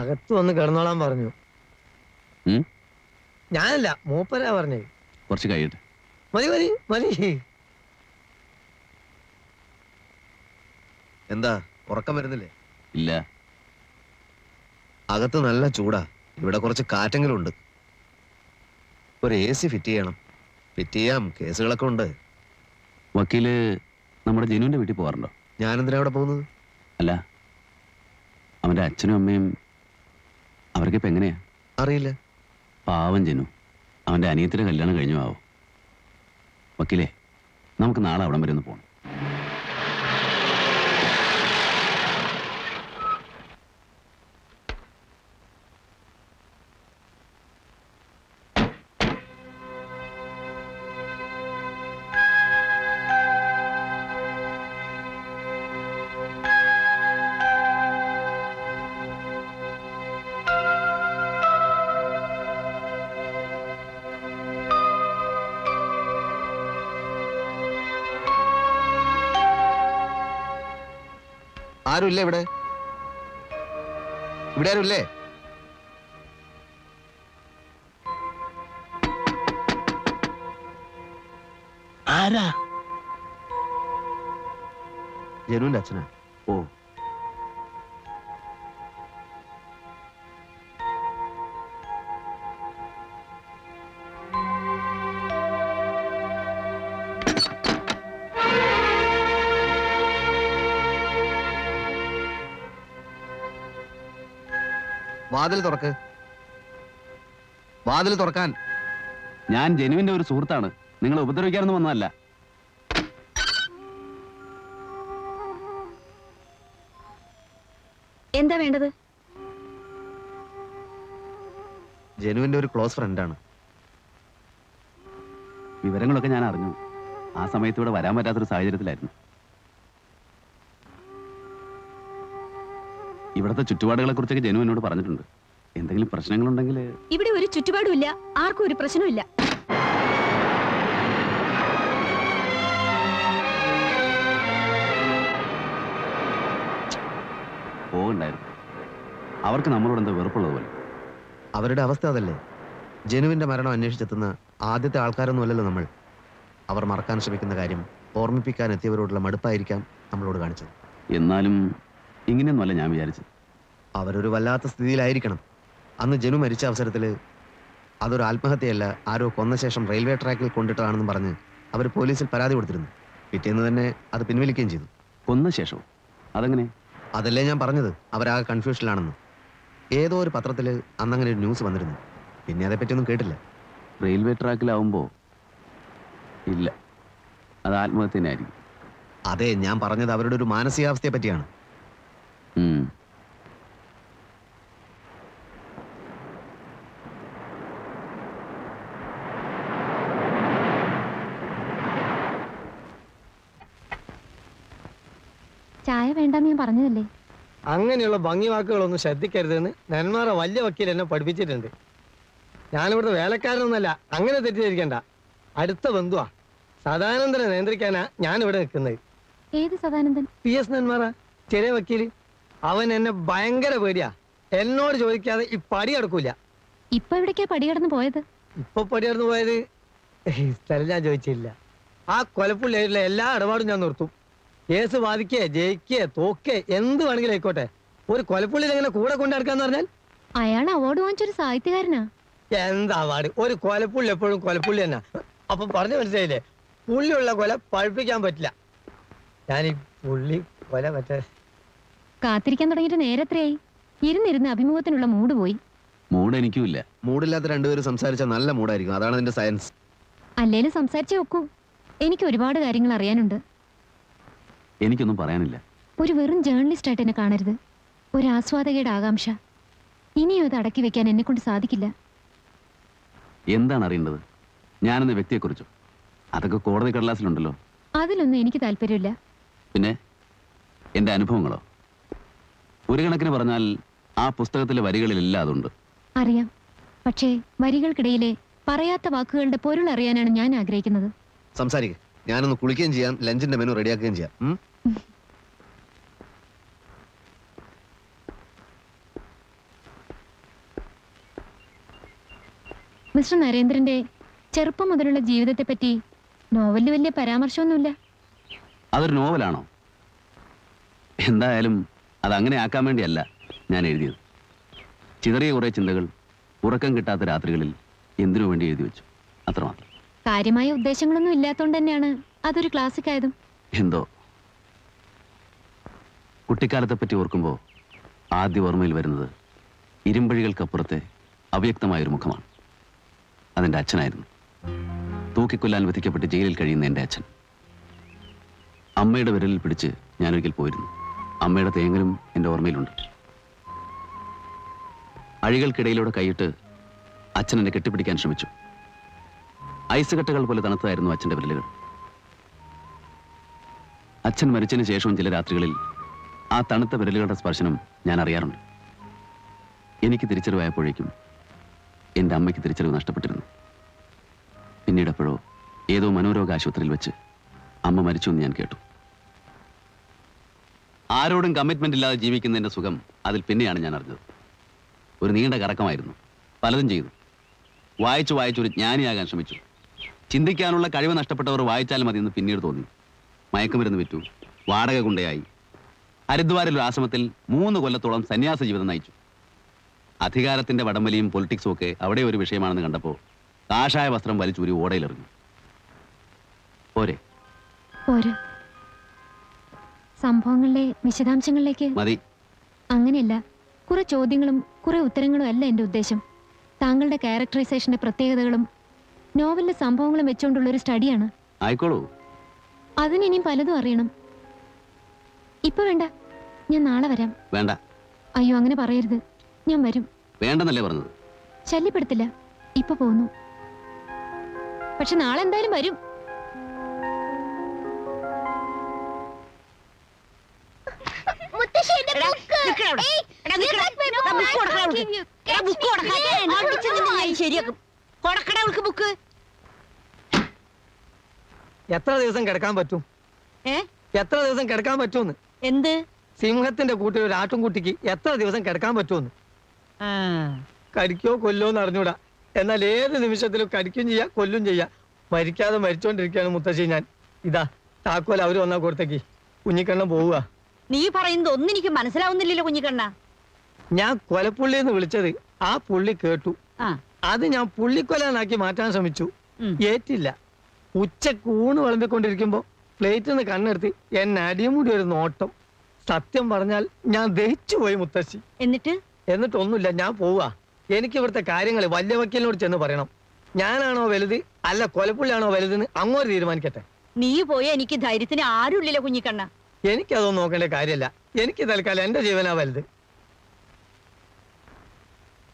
അകത്ത് വന്ന് കിടന്നോളാൻ പറഞ്ഞു. ഞാനല്ല, മൂപ്പരാ പറഞ്ഞേ. കുറച്ച് കഴിയട്ടെ. മതി മതി മതി. എന്താ ഉറക്കം വരുന്നില്ലേ? ഇല്ല, അകത്ത് നല്ല ചൂടാ. ഇവിടെ കുറച്ച് കാറ്റെങ്കിലും ഉണ്ട്. ഒരു എ സി ഫിറ്റ് ചെയ്യണം. ഫിറ്റ് ചെയ്യാം, കേസുകളൊക്കെ ഉണ്ട്. വക്കീല് നമ്മുടെ ജനുവിന്റെ വീട്ടിൽ പോകാറുണ്ടോ? ഞാനെന്തിനാ അവിടെ പോകുന്നത്? അല്ല, അവന്റെ അച്ഛനും അമ്മയും അവർക്കിപ്പോ എങ്ങനെയാ അറിയില്ല. പാവം ജനു, അവന്റെ അനിയത്തിന്റെ കല്യാണം കഴിഞ്ഞു ആവോ. വക്കീലേ, നമുക്ക് നാളെ അവിടം വരെ ഒന്ന് പോകണം. ആരുമില്ലേ ഇവിടെ? ഇവിടെ ആരുമില്ലേ? ആരാ? ജനുവിന്റെ അച്ഛനാ. ഓ, വാതിൽ തുറക്ക്. വാതിൽ തുറക്കാൻ. ഞാൻ ജനുവിന്റെ ഒരു സുഹൃത്താണ്, നിങ്ങളെ ഉപദ്രവിക്കാനൊന്നും വന്നതല്ല. എന്താ വേണ്ടത്? ജനുവിന്റെ ഒരു ക്ലോസ് ഫ്രണ്ടാണ്. വിവരങ്ങളൊക്കെ ഞാൻ അറിഞ്ഞു. ആ സമയത്ത് ഇവിടെ വരാൻ പറ്റാത്തൊരു സാഹചര്യത്തിലായിരുന്നു. ഇവിടുത്തെ ചുറ്റുപാടുകളെ കുറിച്ചൊക്കെ ജനു എന്നോട് പറഞ്ഞിട്ടുണ്ട്. എന്തെങ്കിലും പ്രശ്നങ്ങളുണ്ടെങ്കിൽ ഇവിടെ ഒരു ചുറ്റുപാടും ഇല്ല, ആർക്കും ഒരു പ്രശ്നമില്ല. പോകണ്ടായിരുന്നു. അവർക്ക് നമ്മളോട് എന്താ വെറുപ്പുള്ളതുപോലെ. അവരുടെ അവസ്ഥ അതല്ലേ. ജനുവിന്റെ മരണം അന്വേഷിച്ചെത്തുന്ന ആദ്യത്തെ ആൾക്കാരൊന്നുമല്ലല്ലോ നമ്മൾ. അവർ മറക്കാൻ ശ്രമിക്കുന്ന കാര്യം ഓർമ്മിപ്പിക്കാൻ എത്തിയവരോടുള്ള മടുപ്പായിരിക്കാം നമ്മളോട് കാണിച്ചത്. എന്നാലും ഇങ്ങനെയൊന്നുമല്ല ഞാൻ വിചാരിച്ചത്. അവരൊരു വല്ലാത്ത സ്ഥിതിയിലായിരിക്കണം. അന്ന് ജനു മരിച്ച അവസരത്തിൽ അതൊരു ആത്മഹത്യയല്ല, ആരോ കൊന്ന ശേഷം റെയിൽവേ ട്രാക്കിൽ കൊണ്ടിട്ടതാണെന്ന് പറഞ്ഞ് അവർ പോലീസിൽ പരാതി കൊടുത്തിരുന്നു. പിറ്റേന്ന് തന്നെ അത് പിൻവലിക്കുകയും ചെയ്തു. കൊന്ന ശേഷം? അതെങ്ങനെ? അതല്ലേ ഞാൻ പറഞ്ഞത്, അവരാകെ കൺഫ്യൂഷനിലാണെന്ന്. ഏതോ ഒരു പത്രത്തിൽ അന്നങ്ങനെ ഒരു ന്യൂസ് വന്നിരുന്നു. പിന്നെ അതേപ്പറ്റിയൊന്നും കേട്ടില്ല. റെയിൽവേ ട്രാക്കിലാവുമ്പോൾ ഇല്ല, അത് ആത്മഹത്യ തന്നെ ആയിരിക്കും. അതെ, ഞാൻ പറഞ്ഞത് അവരുടെ ഒരു മാനസികാവസ്ഥയെ പറ്റിയാണ്. ചായ വേണ്ടെന്ന് ഞാൻ പറഞ്ഞതല്ലേ? അങ്ങനെയുള്ള ഭംഗി വാക്കുകളൊന്നും ശ്രദ്ധിക്കരുതെന്ന് നന്മാറ വലിയ വക്കീൽ എന്നെ പഠിപ്പിച്ചിട്ടുണ്ട്. ഞാനിവിടുത്തെ വേലക്കാരനൊന്നല്ല, അങ്ങനെ തെറ്റിദ്ധരിക്കണ്ട. അടുത്ത ബന്ധുവാ. സദാനന്ദനെ നിയന്ത്രിക്കാനാ ഞാനിവിടെ നിൽക്കുന്നത്. ഏത് സദാനന്ദൻ? പി എസ് നന്മാറ, ചെറിയ വക്കീല്. അവൻ എന്നെ ഭയങ്കര പേടിയാ. എന്നോട് ചോദിക്കാതെ ഈ പടി കടക്കൂല. ഇപ്പൊ എവിടേക്കാ പടി കടന്നു പോയത്? ഇപ്പൊ പടി കടന്നു പോയത് സ്ഥലം ഞാൻ ചോദിച്ചില്ല. ആ കൊലപ്പുള്ള എല്ലാ ഇടപാടും ഞാൻ നിർത്തും. കേസ് വാദിക്കേ, ജയിക്കേ, തോക്കേ, എന്ത് വേണമെങ്കിലും ആയിക്കോട്ടെ. ഒരു കൊലപ്പുള്ളിൽ എങ്ങനെ കൂടെ കൊണ്ടു നടക്കാന്ന് പറഞ്ഞാൽ? അയാൾ അവാർഡ് വാങ്ങിച്ചൊരു സാഹിത്യകാരനാ. എന്താ അവാർഡ്? ഒരു കൊലപ്പുള്ളി എപ്പോഴും കൊലപ്പുള്ളി തന്നെ. അപ്പൊ പറഞ്ഞു മനസ്സിലായില്ലേ, പുള്ളിയുള്ള കൊല പഴുപ്പിക്കാൻ പറ്റില്ല. ഞാനീ പുള്ളി കൊല പറ്റാ കാത്തിരിക്കാൻ തുടങ്ങിയിട്ട് നേരത്രയായി. ഇരുന്നിരുന്ന് അഭിമുഖത്തിനുള്ള മൂഡ് പോയി. മൂഡ് എനിക്കില്ല. മൂഡില്ലാത്ത രണ്ടുപേരും സംസാരിച്ചാൽ നല്ല മൂഡായിരിക്കും. അതാണ് അതിന്റെ സയൻസ്. അല്ലേലും സംസാരിച്ചു നോക്കൂ. എനിക്ക് ഒരുപാട് കാര്യങ്ങൾ അറിയാനുണ്ട്. എനിക്കൊന്നും പറയാനില്ല. ഒരു വെറും ജേർണലിസ്റ്റ് ആയിട്ട് എന്നെ കാണരുത്. ഒരു ആസ്വാദകയുടെ ആകാംക്ഷ. ഇനിയും അത് അടക്കി വെക്കാൻ എന്നെ കൊണ്ട് സാധിക്കില്ല. എന്താണ് അറിയേണ്ടത്? ഞാനെന്ന വ്യക്തിയെ കുറിച്ചോ? അതൊക്കെ കോടതി കടലാസിലുണ്ടല്ലോ. അതിലൊന്നും എനിക്ക് താല്പര്യമില്ല. പിന്നെ എന്റെ അനുഭവങ്ങളോ? ഒരു കണക്കിന് പറഞ്ഞാൽ ആ പുസ്തകത്തിലെ വരികളിലെല്ലാം അതുണ്ട്. അറിയാം, പക്ഷേ വരികൾക്കിടയിലെ പറയാത്ത വാക്കുകളുടെ പൊരുൾ അറിയാനാണ് ഞാൻ ആഗ്രഹിക്കുന്നത്. സംസാരിക്കുക. ഞാനൊന്ന് കുളിക്കുകയും ചെയ്യാം, ലഞ്ചിന്റെ മെനു റെഡിയാക്കുകയും ചെയ്യാം. മിസ്റ്റർ നരേന്ദ്രന്റെ ചെറുപ്പം മുതലുള്ള ജീവിതത്തെ പറ്റി നോവലിൽ വലിയ പരാമർശമൊന്നുമില്ല. അതൊരു നോവലാണോ? എന്തായാലും അതങ്ങനെ ആക്കാൻ വേണ്ടിയല്ല ഞാൻ എഴുതിയത്. ചിതറിയ കുറേ ചിന്തകൾ ഉറക്കം കിട്ടാത്ത രാത്രികളിൽ എന്തിനു വേണ്ടി എഴുതി വെച്ചു, അത്രമാത്രം. കാര്യമായ ഉദ്ദേശങ്ങളൊന്നും ഇല്ലാത്തതുകൊണ്ട് തന്നെയാണ് അതൊരു ക്ലാസിക് ആയതും. എന്തോ കുട്ടിക്കാലത്തെ പറ്റി ഓർക്കുമ്പോൾ ആദ്യ ഓർമ്മയിൽ വരുന്നത് ഇരുമ്പഴികൾക്കപ്പുറത്തെ അവ്യക്തമായൊരു മുഖമാണ്. അതെൻ്റെ അച്ഛനായിരുന്നു. തൂക്കിക്കൊല്ലാൻ വിധിക്കപ്പെട്ട് ജയിലിൽ കഴിയുന്ന എൻ്റെ അച്ഛൻ. അമ്മയുടെ വിരലിൽ പിടിച്ച് ഞാനൊരിക്കൽ പോയിരുന്നു. അമ്മയുടെ തേങ്ങലും എൻ്റെ ഓർമ്മയിലുണ്ട്. അഴികൾക്കിടയിലൂടെ കൈയിട്ട് അച്ഛൻ എന്നെ കെട്ടിപ്പിടിക്കാൻ ശ്രമിച്ചു. ഐസ് കട്ടകൾ പോലെ തണുത്തായിരുന്നു അച്ഛൻ്റെ വിരലുകൾ. അച്ഛൻ മരിച്ചതിന് ശേഷവും ചില രാത്രികളിൽ ആ തണുത്ത വിരലുകളുടെ സ്പർശനം ഞാൻ അറിയാറുണ്ട്. എനിക്ക് തിരിച്ചറിവായപ്പോഴേക്കും എൻ്റെ അമ്മയ്ക്ക് തിരിച്ചറിവ് നഷ്ടപ്പെട്ടിരുന്നു. പിന്നീട് എപ്പോഴോ ഏതോ മനോരോഗ ആശുപത്രിയിൽ വെച്ച് അമ്മ മരിച്ചു എന്ന് ഞാൻ കേട്ടു. ആരോടും കമ്മിറ്റ്മെൻ്റ് ഇല്ലാതെ ജീവിക്കുന്നതിൻ്റെ സുഖം അതിൽ പിന്നെയാണ് ഞാൻ അറിഞ്ഞത്. ഒരു നീണ്ട കറക്കമായിരുന്നു. പലതും ചെയ്തു. വായിച്ചൊരു ജ്ഞാനിയാകാൻ ശ്രമിച്ചു. ചിന്തിക്കാനുള്ള കഴിവ് നഷ്ടപ്പെട്ടവർ വായിച്ചാൽ മതി എന്ന് പിന്നീട് തോന്നി. മയക്കുമരുന്ന് വിറ്റു. വാടക കൊണ്ടയായി. ഹരിദ്വാരിൽ ഒരു ആശ്രമത്തിൽ 3 കൊല്ലത്തോളം സന്യാസ ജീവിതം നയിച്ചു. അധികാരത്തിൻ്റെ വടംവലിയും പൊളിറ്റിക്സും ഒക്കെ അവിടെ ഒരു വിഷയമാണെന്ന് കണ്ടപ്പോൾ കാഷായ വസ്ത്രം വലിച്ചൂരി ഓടയിലെറിഞ്ഞു. പോരെ? സംഭവങ്ങളിലെ വിശദാംശങ്ങളിലേക്ക് മതി. അങ്ങനെയല്ല, കുറെ ചോദ്യങ്ങളും കുറെ ഉത്തരങ്ങളും അല്ല എൻ്റെ ഉദ്ദേശം. താങ്കളുടെ ക്യാരക്ടറൈസേഷന്റെ പ്രത്യേകതകളും നോവലിലെ സംഭവങ്ങളും വെച്ചുകൊണ്ടുള്ള ഒരു സ്റ്റഡിയാണ്. ആയിക്കോളൂ. അതിനിനിയും പലതും അറിയണം. ഇപ്പൊ വേണ്ട, ഞാൻ നാളെ വരാം. വേണ്ട. അയ്യോ, അങ്ങനെ പറയരുത്. ഞാൻ വരും. വേണ്ടെന്നല്ലേ പറഞ്ഞത്? ശല്യപ്പെടുത്തില്ല. ഇപ്പൊ പോന്നു. പക്ഷെ നാളെ എന്തായാലും വരും. എത്ര ദിവസം കിടക്കാൻ പറ്റും? എത്ര ദിവസം കിടക്കാൻ പറ്റുമെന്ന്? എന്ത്? സിംഹത്തിന്റെ കൂട്ടിൽ ഒരു ആട്ടുംകുട്ടിക്ക് എത്ര ദിവസം കിടക്കാൻ പറ്റുമെന്ന്? കടിക്കോ കൊല്ലോന്ന് അറിഞ്ഞൂടാ. എന്നാൽ ഏത് നിമിഷത്തിലും കടിക്കും ചെയ്യാ, കൊല്ലും ചെയ്യാ. മരിക്കാതെ മരിച്ചോണ്ടിരിക്കുകയാണ് മുത്തശ്ശി ഞാൻ. ഇതാ താക്കോൽ അവര് വന്നാ കൊടുത്തേക്ക്. കുഞ്ഞിക്കണ്ണം പോവുക. നീ പറയുന്നത് ഒന്നും എനിക്ക് മനസ്സിലാവുന്നില്ലല്ലോ കുഞ്ഞിക്കണ്ണ. ഞാൻ കൊലപ്പുള്ളി എന്ന് വിളിച്ചത് ആ പുള്ളി കേട്ടു. അത് ഞാൻ പുള്ളിക്കൊലാക്കി മാറ്റാൻ ശ്രമിച്ചു. ഏറ്റില്ല. ഉച്ചക്ക് ഊണ് വിളമ്പിക്കൊണ്ടിരിക്കുമ്പോ പ്ലേറ്റിൽ നിന്ന് കണ്ണെടുത്ത് എന്നെ അടിമുടി ഒരു നോട്ടം. സത്യം പറഞ്ഞാൽ ഞാൻ ദഹിച്ചു പോയി മുത്തശ്ശി. എന്നിട്ടൊന്നുമില്ല, ഞാൻ പോവാ. എനിക്ക് ഇവിടുത്തെ കാര്യങ്ങൾ വല്യ വക്കീലിനോട് ചെന്ന് പറയണം. ഞാനാണോ വലുത് അല്ല കൊലപ്പുള്ളിയാണോ വലുതെന്ന് അങ്ങോട്ട് തീരുമാനിക്കട്ടെ. നീ പോയ എനിക്ക് ധൈര്യത്തിന് ആരുമില്ലല്ലോ കുഞ്ഞിക്കണ്ണ. എനിക്കതൊന്നും നോക്കേണ്ട കാര്യമല്ല. എനിക്ക് തൽക്കാലം എന്റെ ജീവനാ വലുത്.